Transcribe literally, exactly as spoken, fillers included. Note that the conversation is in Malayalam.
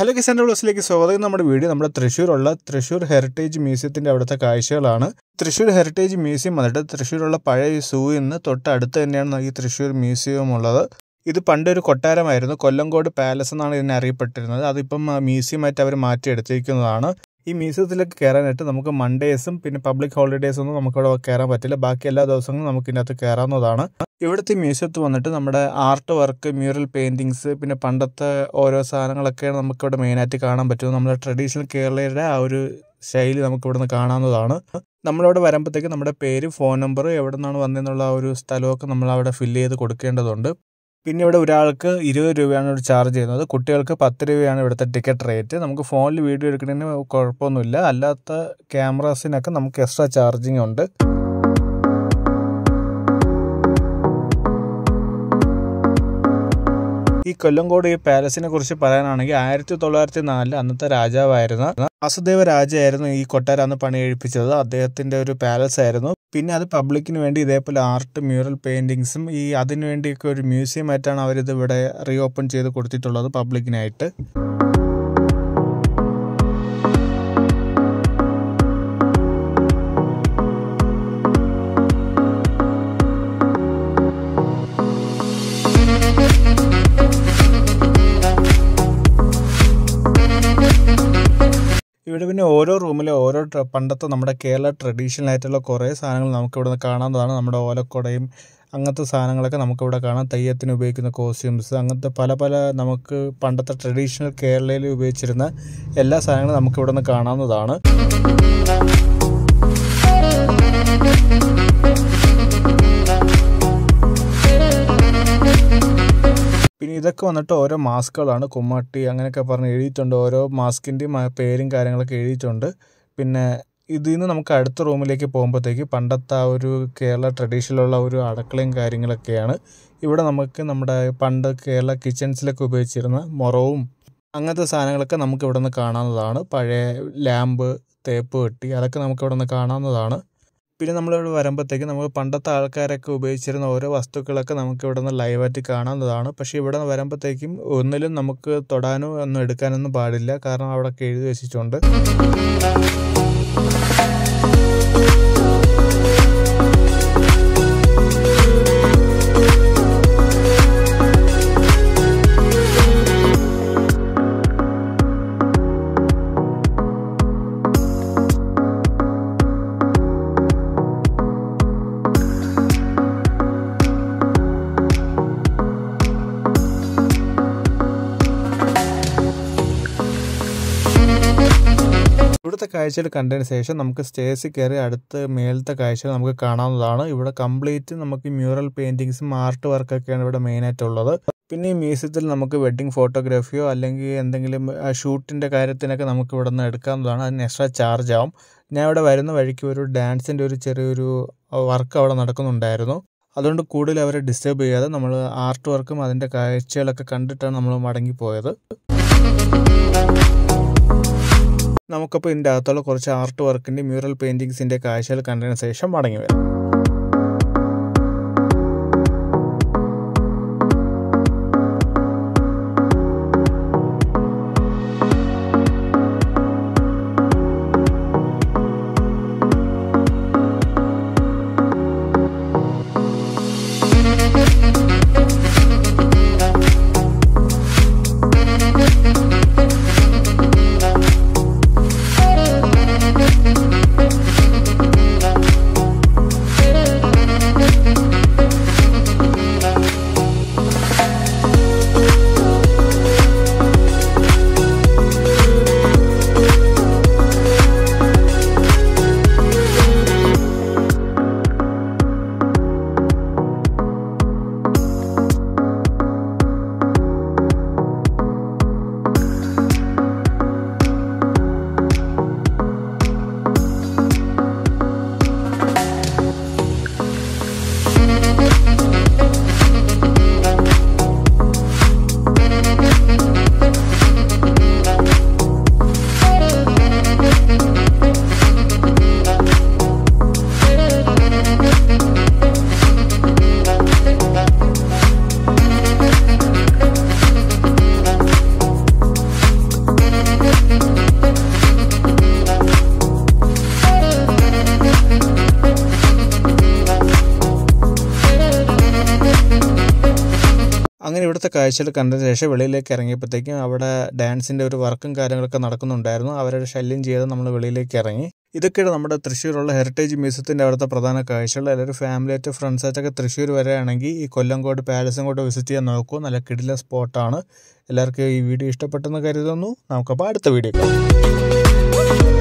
Hello guys, and welcome to our video. We are Thrissur, Thrissur Heritage Museum. Thrissur Heritage Museum is Thrissur Palaya Zoo in Thrissur Museum. This is Pandur Kottaram Iron, Kollangod Palace, and Nari Patrina. That is a museum at our market. This museum is a Mondays, public holidays, and Bakela. ഇവിടത്തെ മ്യൂസിയത്തിൽ വന്നിട്ട് നമ്മുടെ ആർട്ട് വർക്ക് മ്യൂറൽ പെയിന്റിംഗ്സ് പിന്നെ പണ്ടത്തെ ഓരോ സാധനങ്ങളൊക്കെ നമുക്ക് ഇവിടെ മെയിൻ ആയിട്ട് കാണാൻ പറ്റും നമ്മുടെ ട്രഡീഷണൽ കേരളയുടെ ആ ഒരു ശൈലി നമുക്ക് ഇവിടുന്ന് കാണാവുന്നതാണ് നമ്മൾ അവിടെ വരുമ്പോഴത്തേക്ക് നമ്മുടെ പേര് ഫോൺ നമ്പർ എവിടെന്നാണ് വന്നേന്നുള്ള ആ ഒരു സ്ഥലമൊക്കെ നമ്മൾ അവിടെ ഫിൽ ചെയ്ത് കൊടുക്കേണ്ടതുണ്ട് പിന്നെ ഇവിടെ ഒരാൾക്ക് ഇരുപത് രൂപയാണ് ഒരു ചാർജ് ചെയ്യുന്നത് കുട്ടികൾക്ക് പത്ത് രൂപയാണ് ഇവിടത്തെ ടിക്കറ്റ് റേറ്റ് നമുക്ക് ഫോണിൽ വീഡിയോ എടുക്കുന്നതിന് കുഴപ്പമൊന്നുമില്ല അല്ലാത്ത ക്യാമറാസിനൊക്കെ നമുക്ക് എക്സ്ട്രാ ചാർജിംഗ് ഉണ്ട് ഈ കൊല്ലങ്കോട് പാലസിനെ കുറിച്ച് പറയാനാണെങ്കിൽ ആയിരത്തി തൊള്ളായിരത്തി നാല് അന്നത്തെ രാജാവായിരുന്ന വാസുദേവ രാജയായിരുന്നു ഈ കൊട്ടാരം അന്ന് പണി കഴിപ്പിച്ചത് അദ്ദേഹത്തിന്റെ ഒരു പാലസ് ആയിരുന്നു പിന്നെ അത് പബ്ലിക്കിന് വേണ്ടി ഇതേപോലെ ആർട്ട് മ്യൂറൽ പെയിന്റിംഗ്സും ഈ അതിനു വേണ്ടിയൊക്കെ ഒരു മ്യൂസിയം ആയിട്ടാണ് അവർ ഇത് ഇവിടെ റീഓപ്പൺ ചെയ്ത് കൊടുത്തിട്ടുള്ളത് പബ്ലിക്കിനായിട്ട് ഇവിടെ പിന്നെ ഓരോ റൂമിലെ ഓരോ പണ്ടത്തെ നമ്മുടെ കേരള ട്രഡീഷണൽ ആയിട്ടുള്ള കുറേ സാധനങ്ങൾ നമുക്ക് ഇവിടെ കാണാവുന്നതാണ് നമ്മുടെ ഓലക്കൊടയും അങ്ങനത്തെ സാധനങ്ങളൊക്കെ നമുക്ക് ഇവിടെ കാണാം തെയ്യത്തിന് ഉപയോഗിക്കുന്ന കോസ്റ്റ്യൂംസ് അങ്ങനത്തെ പല പല നമുക്ക് പണ്ടത്തെ ട്രഡീഷണൽ കേരളയിൽ ഉപയോഗിച്ചിരുന്ന എല്ലാ സാധനങ്ങളും നമുക്ക് ഇവിടെ കാണാവുന്നതാണ് പിന്നെ ഇതൊക്കെ വന്നിട്ട് ഓരോ മാസ്കുകളാണ് കുമ്മാട്ടി അങ്ങനെയൊക്കെ പറഞ്ഞ് എഴുതിയിട്ടുണ്ട് ഓരോ മാസ്കിൻ്റെയും പേരും കാര്യങ്ങളൊക്കെ എഴുതിയിട്ടുണ്ട് പിന്നെ ഇതിൽ നിന്ന് നമുക്ക് അടുത്ത റൂമിലേക്ക് പോകുമ്പോഴത്തേക്ക് പണ്ടത്തെ ആ ഒരു കേരള ട്രഡീഷനിലുള്ള ഒരു അടക്കളയും കാര്യങ്ങളൊക്കെയാണ് ഇവിടെ നമുക്ക് നമ്മുടെ പണ്ട് കേരള കിച്ചൺസിലൊക്കെ ഉപയോഗിച്ചിരുന്ന മുറവും അങ്ങനത്തെ സാധനങ്ങളൊക്കെ നമുക്ക് ഇവിടെ നിന്ന് കാണാവുന്നതാണ് പഴയ ലാമ്പ് തേപ്പ് കെട്ടി അതൊക്കെ നമുക്ക് ഇവിടെ നിന്ന് കാണാവുന്നതാണ് പിന്നെ നമ്മൾ ഇവിടെ വരുമ്പോഴത്തേക്ക് നമുക്ക് പണ്ടത്തെ ആൾക്കാരൊക്കെ ഉപയോഗിച്ചിരുന്ന ഓരോ വസ്തുക്കളൊക്കെ നമുക്ക് ഇവിടെ നിന്ന് ലൈവായിട്ട് കാണാവുന്നതാണ് പക്ഷേ ഇവിടെ വരുമ്പോഴത്തേക്കും ഒന്നിലും നമുക്ക് തൊടാനോ ഒന്നും എടുക്കാനൊന്നും പാടില്ല കാരണം അവിടെ ഒക്കെ എഴുതി വെച്ചിട്ടുണ്ട് ഇവിടുത്തെ കാഴ്ചകൾ കണ്ടതിന് ശേഷം നമുക്ക് സ്റ്റേജിൽ കയറി അടുത്ത മേലത്തെ കാഴ്ചകൾ നമുക്ക് കാണാവുന്നതാണ് ഇവിടെ കംപ്ലീറ്റ് നമുക്ക് മ്യൂറൽ പെയിന്റിങ്സും ആർട്ട് വർക്കൊക്കെയാണ് ഇവിടെ മെയിനായിട്ടുള്ളത് പിന്നെ ഈ മ്യൂസിയത്തിൽ നമുക്ക് വെഡ്ഡിംഗ് ഫോട്ടോഗ്രാഫിയോ അല്ലെങ്കിൽ എന്തെങ്കിലും ഷൂട്ടിൻ്റെ കാര്യത്തിനൊക്കെ നമുക്ക് ഇവിടെ നിന്ന് എടുക്കാവുന്നതാണ് അതിന് എക്സ്ട്രാ ചാർജ് ആവും ഞാൻ ഇവിടെ വരുന്ന വഴിക്ക് ഒരു ഡാൻസിൻ്റെ ഒരു ചെറിയൊരു വർക്ക് അവിടെ നടക്കുന്നുണ്ടായിരുന്നു അതുകൊണ്ട് കൂടുതൽ അവരെ ഡിസ്റ്റർബ് ചെയ്യാതെ നമ്മൾ ആർട്ട് വർക്കും അതിൻ്റെ കാഴ്ചകളൊക്കെ കണ്ടിട്ടാണ് നമ്മൾ മടങ്ങിപ്പോയത് നമുക്കപ്പോൾ ഇതിൻ്റെ അകത്തുള്ള കുറച്ച് ആർട്ട് വർക്കിൻ്റെ മ്യൂറൽ പെയിൻറ്റിങ്സിൻ്റെ കാഴ്ചകൾ കണ്ടതിന് ശേഷം മടങ്ങി വരാം അങ്ങനെ ഇവിടുത്തെ കാഴ്ചകൾ കണ്ടതിന് ശേഷം വെളിയിലേക്ക് ഇറങ്ങിയപ്പോഴത്തേക്കും അവിടെ ഡാൻസിൻ്റെ ഒരു വർക്കും കാര്യങ്ങളൊക്കെ നടക്കുന്നുണ്ടായിരുന്നു. അവരുടെ ശല്യം ചെയ്ത് നമ്മൾ വെളിയിലേക്ക് ഇറങ്ങി. ഇതൊക്കെയാണ് നമ്മുടെ തൃശ്ശൂരുള്ള ഹെറിറ്റേജ് മ്യൂസിയത്തിൻ്റെ അവിടുത്തെ പ്രധാന കാഴ്ചകൾ. എല്ലാവരും ഫാമിലിയായിട്ട് ഫ്രണ്ട്സായിട്ടൊക്കെ തൃശ്ശൂർ വരികയാണെങ്കിൽ ഈ കൊല്ലംകോട് പാലസും കൂടെ വിസിറ്റ് ചെയ്യാൻ നോക്കൂ. നല്ല കിടില സ്പോട്ടാണ്. എല്ലാവർക്കും ഈ വീഡിയോ ഇഷ്ടപ്പെട്ടെന്ന് കരുതുന്നു. നമുക്കപ്പോൾ അടുത്ത വീഡിയോ